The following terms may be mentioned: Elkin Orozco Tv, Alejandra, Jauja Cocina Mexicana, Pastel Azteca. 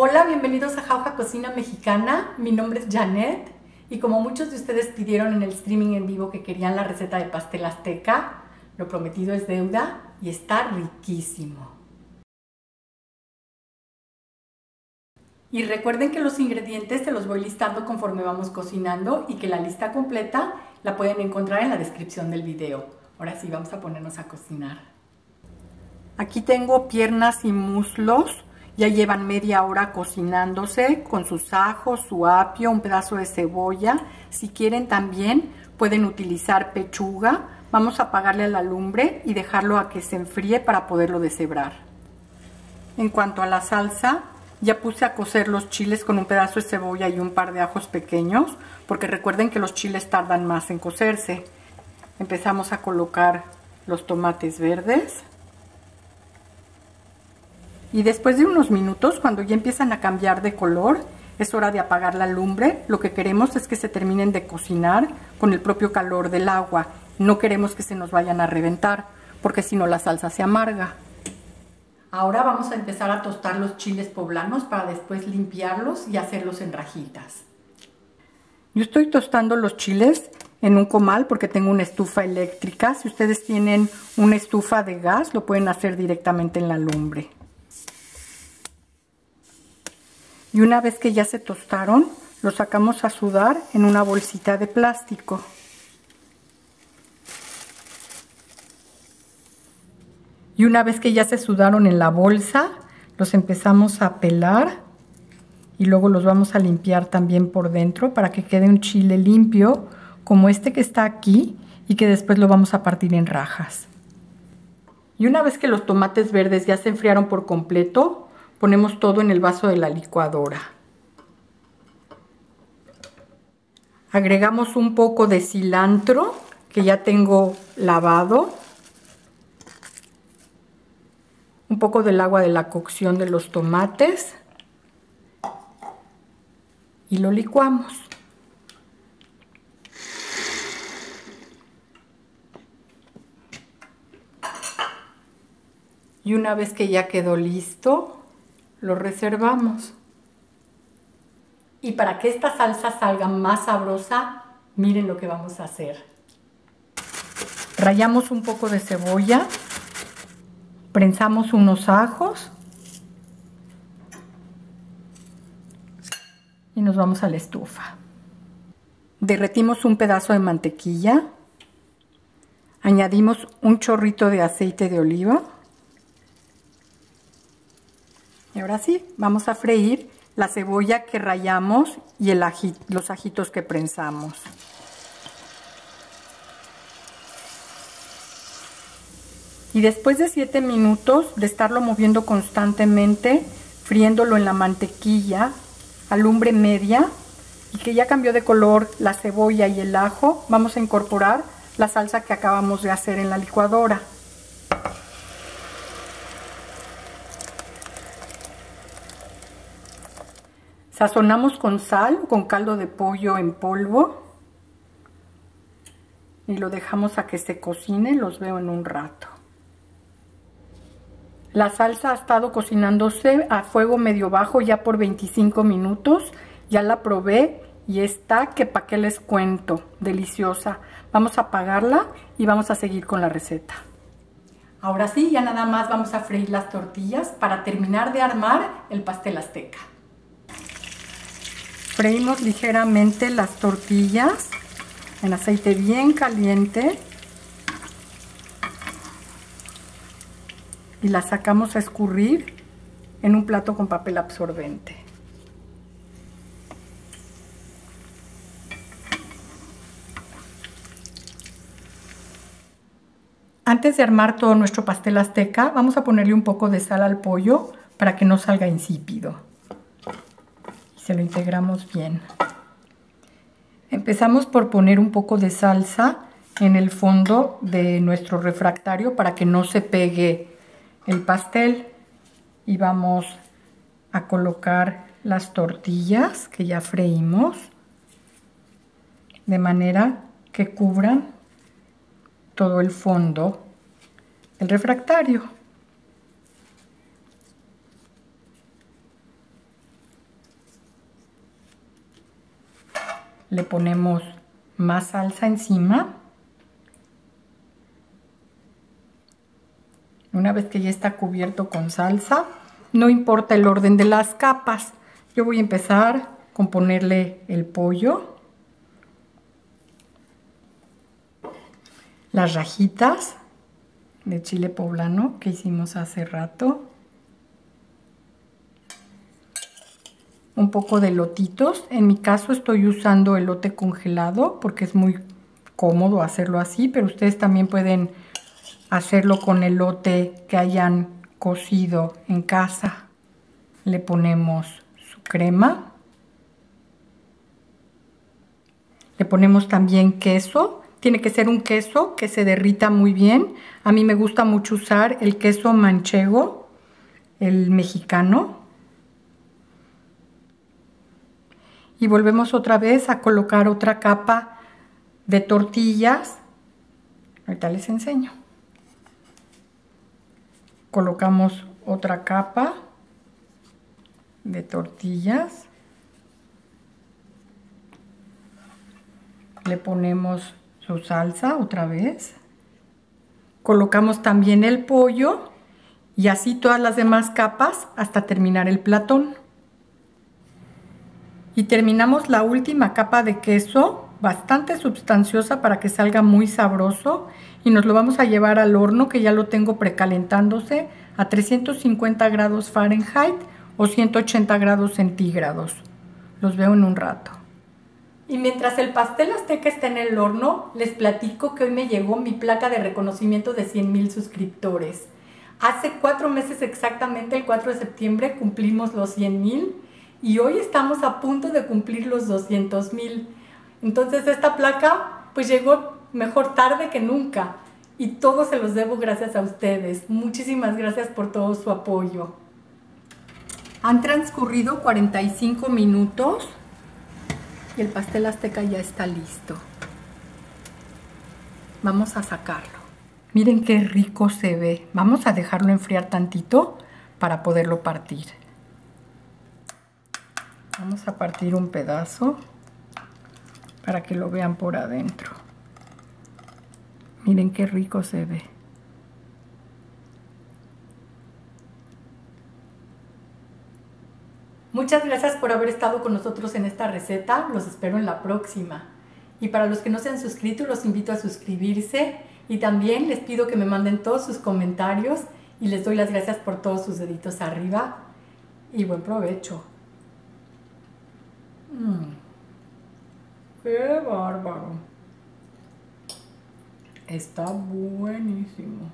Hola, bienvenidos a Jauja Cocina Mexicana. Mi nombre es Janet y como muchos de ustedes pidieron en el streaming en vivo que querían la receta de pastel azteca, lo prometido es deuda y está riquísimo. Y recuerden que los ingredientes se los voy listando conforme vamos cocinando y que la lista completa la pueden encontrar en la descripción del video. Ahora sí, vamos a ponernos a cocinar. Aquí tengo piernas y muslos. Ya llevan media hora cocinándose con sus ajos, su apio, un pedazo de cebolla. Si quieren también pueden utilizar pechuga. Vamos a apagarle la lumbre y dejarlo a que se enfríe para poderlo deshebrar. En cuanto a la salsa, ya puse a cocer los chiles con un pedazo de cebolla y un par de ajos pequeños, porque recuerden que los chiles tardan más en cocerse. Empezamos a colocar los tomates verdes. Y después de unos minutos, cuando ya empiezan a cambiar de color, es hora de apagar la lumbre. Lo que queremos es que se terminen de cocinar con el propio calor del agua. No queremos que se nos vayan a reventar, porque si no la salsa se amarga. Ahora vamos a empezar a tostar los chiles poblanos para después limpiarlos y hacerlos en rajitas. Yo estoy tostando los chiles en un comal porque tengo una estufa eléctrica. Si ustedes tienen una estufa de gas, lo pueden hacer directamente en la lumbre. Y una vez que ya se tostaron, los sacamos a sudar en una bolsita de plástico. Y una vez que ya se sudaron en la bolsa, los empezamos a pelar y luego los vamos a limpiar también por dentro para que quede un chile limpio como este que está aquí y que después lo vamos a partir en rajas. Y una vez que los tomates verdes ya se enfriaron por completo, ponemos todo en el vaso de la licuadora. Agregamos un poco de cilantro que ya tengo lavado. Un poco del agua de la cocción de los tomates. Y lo licuamos. Y una vez que ya quedó listo, lo reservamos. Y para que esta salsa salga más sabrosa, miren lo que vamos a hacer. Rallamos un poco de cebolla, prensamos unos ajos y nos vamos a la estufa. Derretimos un pedazo de mantequilla, añadimos un chorrito de aceite de oliva. Y ahora sí, vamos a freír la cebolla que rallamos y los ajitos que prensamos. Y después de 7 minutos de estarlo moviendo constantemente, friéndolo en la mantequilla a lumbre media y que ya cambió de color la cebolla y el ajo, vamos a incorporar la salsa que acabamos de hacer en la licuadora. Sazonamos con sal, con caldo de pollo en polvo y lo dejamos a que se cocine. Los veo en un rato. La salsa ha estado cocinándose a fuego medio bajo ya por 25 minutos. Ya la probé y está que pa' qué les cuento, deliciosa. Vamos a apagarla y vamos a seguir con la receta. Ahora sí, ya nada más vamos a freír las tortillas para terminar de armar el pastel azteca. Freímos ligeramente las tortillas en aceite bien caliente y las sacamos a escurrir en un plato con papel absorbente. Antes de armar todo nuestro pastel azteca, vamos a ponerle un poco de sal al pollo para que no salga insípido. Se lo integramos bien. Empezamos por poner un poco de salsa en el fondo de nuestro refractario para que no se pegue el pastel. Y vamos a colocar las tortillas que ya freímos de manera que cubran todo el fondo del refractario. le ponemos más salsa encima. Una vez que ya está cubierto con salsa, no importa el orden de las capas. Yo voy a empezar con ponerle el pollo, las rajitas de chile poblano que hicimos hace rato, un poco de elotitos. En mi caso estoy usando elote congelado porque es muy cómodo hacerlo así, pero ustedes también pueden hacerlo con elote que hayan cocido en casa. Le ponemos su crema, le ponemos también queso. Tiene que ser un queso que se derrita muy bien. A mí me gusta mucho usar el queso manchego, el mexicano. Y volvemos otra vez a colocar otra capa de tortillas. Ahorita les enseño. Colocamos otra capa de tortillas. Le ponemos su salsa otra vez. Colocamos también el pollo y así todas las demás capas hasta terminar el platón. Y terminamos la última capa de queso, bastante sustanciosa para que salga muy sabroso, y nos lo vamos a llevar al horno, que ya lo tengo precalentándose a 350 grados Fahrenheit o 180 grados centígrados. Los veo en un rato. Y mientras el pastel azteca está en el horno, les platico que hoy me llegó mi placa de reconocimiento de 100,000 suscriptores. Hace 4 meses exactamente, el 4 de septiembre, cumplimos los 100,000. Y hoy estamos a punto de cumplir los 200,000. Entonces esta placa pues llegó mejor tarde que nunca. Y todo se los debo gracias a ustedes. Muchísimas gracias por todo su apoyo. Han transcurrido 45 minutos y el pastel azteca ya está listo. Vamos a sacarlo. Miren qué rico se ve. Vamos a dejarlo enfriar tantito para poderlo partir. Vamos a partir un pedazo para que lo vean por adentro. Miren qué rico se ve. Muchas gracias por haber estado con nosotros en esta receta. Los espero en la próxima. Y para los que no se han suscrito, los invito a suscribirse. Y también les pido que me manden todos sus comentarios. Y les doy las gracias por todos sus deditos arriba. Y buen provecho. ¡Qué bárbaro! Está buenísimo.